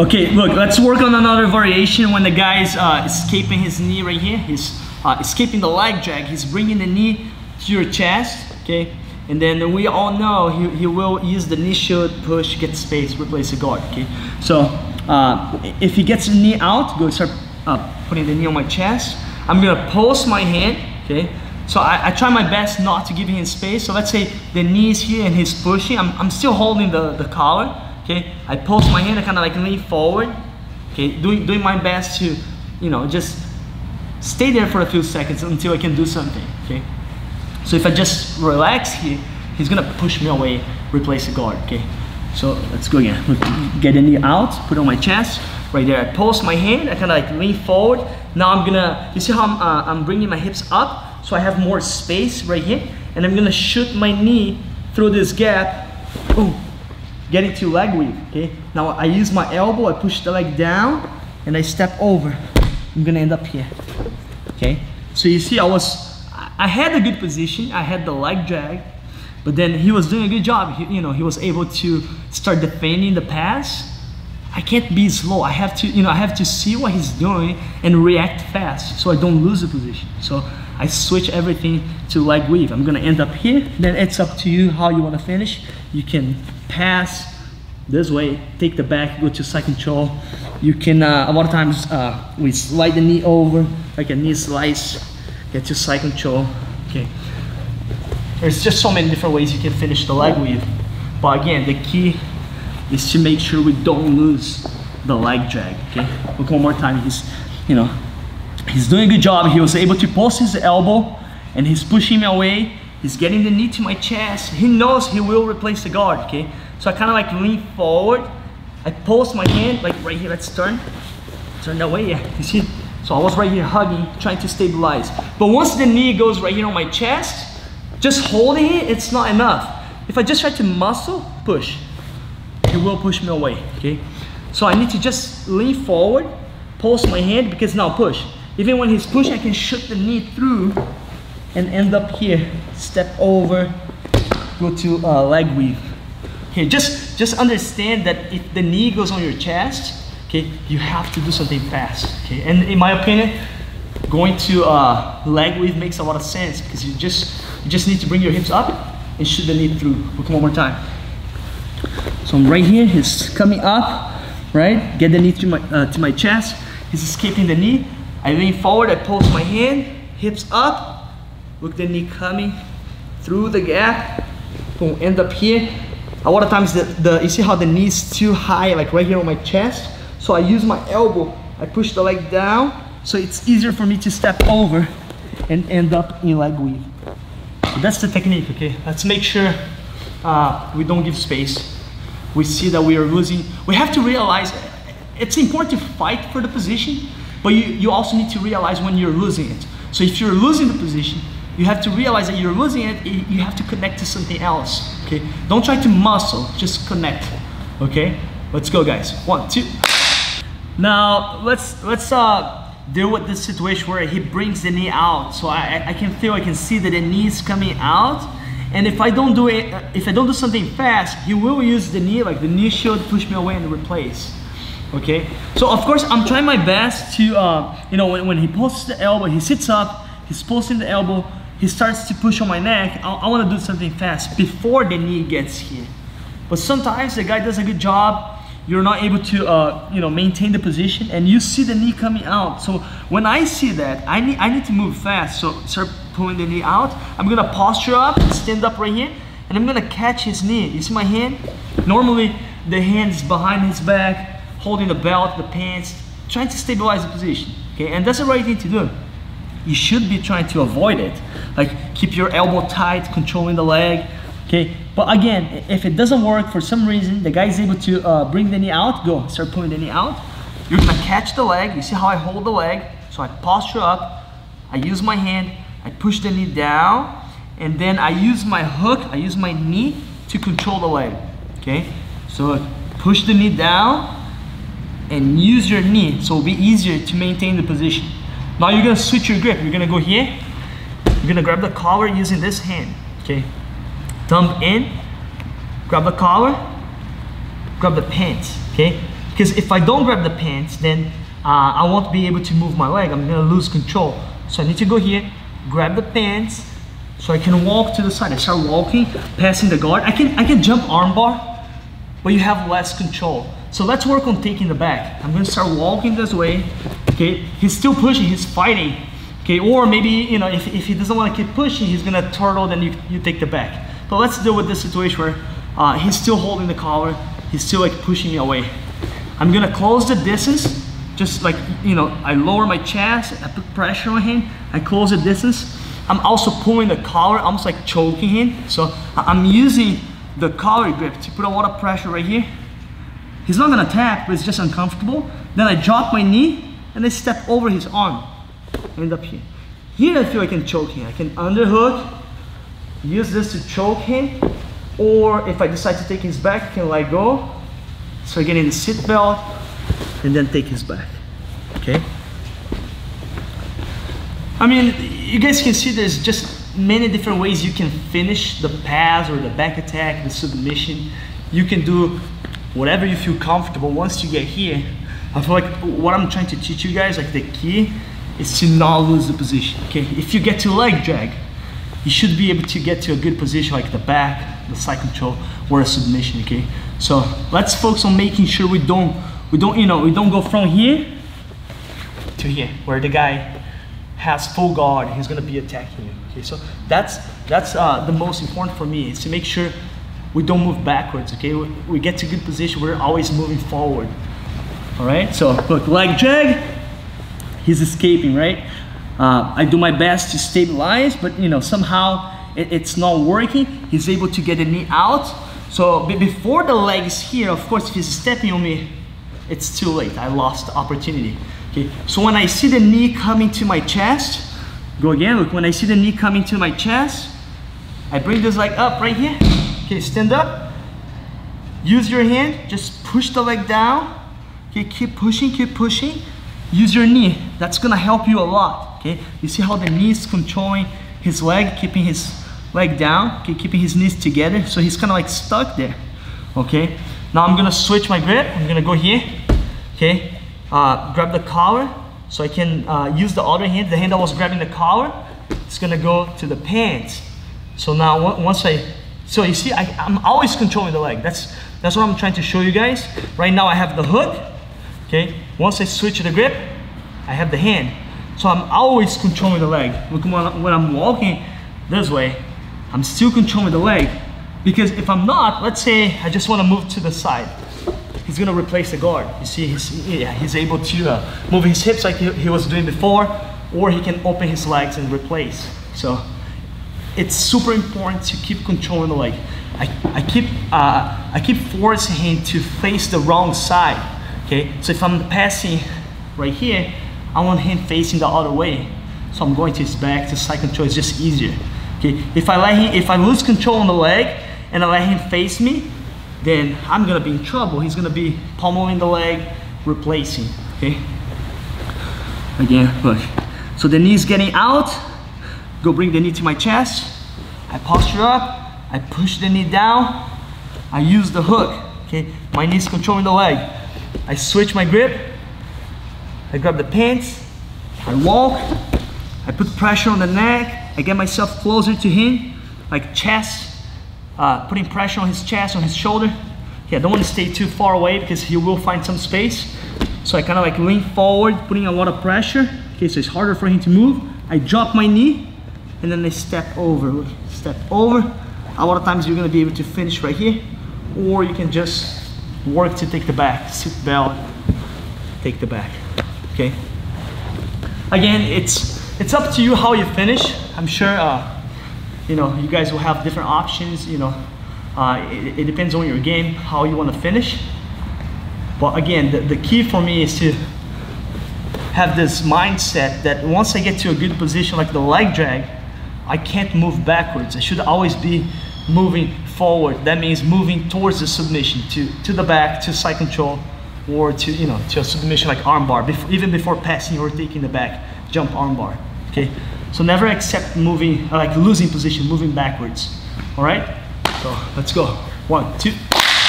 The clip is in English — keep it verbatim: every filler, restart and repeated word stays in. Okay, look, let's work on another variation when the guy is uh, escaping his knee right here. He's uh, escaping the leg drag. He's bringing the knee to your chest, okay? And then we all know he, he will use the knee shield, push, get space, replace the guard, okay? So uh, if he gets the knee out, go start uh, putting the knee on my chest. I'm gonna pulse my hand, okay? So I, I try my best not to give him space. So let's say the knee is here and he's pushing. I'm, I'm still holding the, the collar, okay? I pulse my hand, I kinda like lean forward, okay? Doing, doing my best to, you know, just stay there for a few seconds until I can do something, okay? So if I just relax here, he's gonna push me away, replace the guard, okay? So let's go again. Get the knee out, put it on my chest. Right there, I pulse my hand, I kinda like lean forward. Now I'm gonna, you see how I'm, uh, I'm bringing my hips up? So I have more space right here. And I'm gonna shoot my knee through this gap. Boom, get into leg weave, okay? Now I use my elbow, I push the leg down, and I step over. I'm gonna end up here, okay? So you see I was, I had a good position, I had the leg drag, but then he was doing a good job. He, you know, he was able to start defending the pass. I can't be slow. I have to, you know, I have to see what he's doing and react fast so I don't lose the position. So I switch everything to leg weave. I'm gonna end up here. Then it's up to you how you wanna finish. You can pass this way, take the back, go to side control. You can, uh, a lot of times uh, we slide the knee over, like a knee slice. Get to side control, okay. There's just so many different ways you can finish the leg weave. But again, the key is to make sure we don't lose the leg drag, okay. Look one more time, he's, you know, he's doing a good job. He was able to pulse his elbow and he's pushing me away. He's getting the knee to my chest. He knows he will replace the guard, okay. So I kind of like lean forward. I pulse my hand, like right here, let's turn. Turn that way, yeah, you see? So I was right here hugging, trying to stabilize. But once the knee goes right here on my chest, just holding it, it's not enough. If I just try to muscle, push. It will push me away, okay? So I need to just lean forward, pulse my hand, because now push. Even when he's pushing, I can shoot the knee through and end up here. Step over, go to uh, leg weave. Okay, just, just understand that if the knee goes on your chest, okay, you have to do something fast, okay? And in my opinion, going to uh, leg weave makes a lot of sense because you just you just need to bring your hips up and shoot the knee through. We'll come one more time. So I'm right here, he's coming up, right? Get the knee to my, uh, to my chest. He's escaping the knee. I lean forward, I pulse my hand, hips up. Look the knee coming through the gap. Boom, end up here. A lot of times, the, the you see how the knee is too high, like right here on my chest? So I use my elbow, I push the leg down, so it's easier for me to step over and end up in leg weave. So that's the technique, okay? Let's make sure uh, we don't give space. We see that we are losing. We have to realize, it's important to fight for the position, but you, you also need to realize when you're losing it. So if you're losing the position, you have to realize that you're losing it, you have to connect to something else, okay? Don't try to muscle, just connect, okay? Let's go, guys, one, two. Now let's let's uh, deal with this situation where he brings the knee out. So I, I can feel, I can see that the knee is coming out, and if I don't do it, if I don't do something fast, he will use the knee, like the knee shield, push me away and replace. Okay. So of course I'm trying my best to, uh, you know, when, when he pulses the elbow, he sits up, he's pulsing the elbow, he starts to push on my neck. I, I want to do something fast before the knee gets here. But sometimes the guy does a good job. You're not able to, uh, you know, maintain the position, and you see the knee coming out. So when I see that, I need, I need to move fast. So start pulling the knee out. I'm gonna posture up, stand up right here, and I'm gonna catch his knee. You see my hand? Normally the hand is behind his back, holding the belt, the pants, trying to stabilize the position. Okay, and that's the right thing to do. You should be trying to avoid it, like keep your elbow tight, controlling the leg. Okay, but again, if it doesn't work for some reason, the guy is able to uh, bring the knee out, go, start pulling the knee out. You're gonna catch the leg, you see how I hold the leg, so I posture up, I use my hand, I push the knee down, and then I use my hook, I use my knee to control the leg, okay? So push the knee down and use your knee, so it'll be easier to maintain the position. Now you're gonna switch your grip, you're gonna go here, you're gonna grab the collar using this hand, okay? Thumb in, grab the collar, grab the pants, okay? Because if I don't grab the pants, then uh, I won't be able to move my leg. I'm gonna lose control. So I need to go here, grab the pants, so I can walk to the side. I start walking, passing the guard. I can, I can jump armbar, but you have less control. So let's work on taking the back. I'm gonna start walking this way. Okay, he's still pushing, he's fighting. Okay, or maybe, you know, if, if he doesn't wanna keep pushing, he's gonna turtle, then you, you take the back. But let's deal with this situation where uh, he's still holding the collar, he's still like pushing me away. I'm gonna close the distance, just like, you know, I lower my chest, I put pressure on him, I close the distance. I'm also pulling the collar, almost like choking him. So I'm using the collar grip to put a lot of pressure right here. He's not gonna tap, but it's just uncomfortable. Then I drop my knee and I step over his arm. I end up here. Here I feel I can choke him. I can underhook, use this to choke him, or if I decide to take his back, I can let go. So I get in the seat belt and then take his back, okay? I mean, you guys can see there's just many different ways you can finish the pass or the back attack, the submission. You can do whatever you feel comfortable once you get here. I feel like what I'm trying to teach you guys, like the key, is to not lose the position, okay? If you get to leg drag, you should be able to get to a good position like the back, the side control, or a submission, okay? So let's focus on making sure we don't, we don't, you know, we don't go from here to here, where the guy has full guard, he's gonna be attacking you. Okay, so that's that's uh, the most important for me, is to make sure we don't move backwards, okay? We, we get to good position, we're always moving forward. All right, so look, leg drag, he's escaping, right? Uh, I do my best to stabilize, but you know, somehow it, it's not working. He's able to get the knee out. So before the leg is here, of course, if he's stepping on me, it's too late, I lost the opportunity. Okay, so when I see the knee coming to my chest, go again, look, when I see the knee coming to my chest, I bring this leg up right here. Okay, stand up, use your hand, just push the leg down. Okay, keep pushing, keep pushing. Use your knee, that's gonna help you a lot, okay? You see how the knee is controlling his leg, keeping his leg down, okay, keeping his knees together, so he's kinda like stuck there, okay? Now I'm gonna switch my grip, I'm gonna go here, okay? Uh, grab the collar, so I can uh, use the other hand, the hand that was grabbing the collar, it's gonna go to the pants. So now once I, so you see, I, I'm always controlling the leg, that's, that's what I'm trying to show you guys. Right now I have the hook, okay? Once I switch the grip, I have the hand. So I'm always controlling the leg. Look, when I'm walking this way, I'm still controlling the leg, because if I'm not, let's say I just wanna move to the side. He's gonna replace the guard. You see, he's, yeah, he's able to uh, move his hips like he, he was doing before, or he can open his legs and replace. So it's super important to keep controlling the leg. I, I, keep, uh, I keep forcing him to face the wrong side, okay? So if I'm passing right here, I want him facing the other way. So I'm going to his back, to side control, it's just easier, okay? If I, let him, if I lose control on the leg and I let him face me, then I'm gonna be in trouble. He's gonna be pommeling the leg, replacing, okay? Again, look. So the knee's getting out. Go bring the knee to my chest. I posture up, I push the knee down. I use the hook, okay? My knee's controlling the leg. I switch my grip. I grab the pants. I walk. I put pressure on the neck. I get myself closer to him, like chest. Uh, putting pressure on his chest, on his shoulder. Yeah, I don't want to stay too far away because he will find some space. So I kind of like lean forward, putting a lot of pressure. Okay, so it's harder for him to move. I drop my knee and then I step over, step over. A lot of times you're gonna be able to finish right here, or you can just work to take the back, sit belt, take the back, okay? Again, it's, it's up to you how you finish. I'm sure uh, you know, you guys will have different options, you know. Uh, it, it depends on your game, how you want to finish. But again, the, the key for me is to have this mindset that once I get to a good position, like the leg drag, I can't move backwards. I should always be moving forward. That means moving towards the submission, to, to the back, to side control, or to, you know, to a submission like armbar, before, even before passing or taking the back, jump armbar, okay? So never accept moving, like losing position, moving backwards. All right? So let's go. One, two.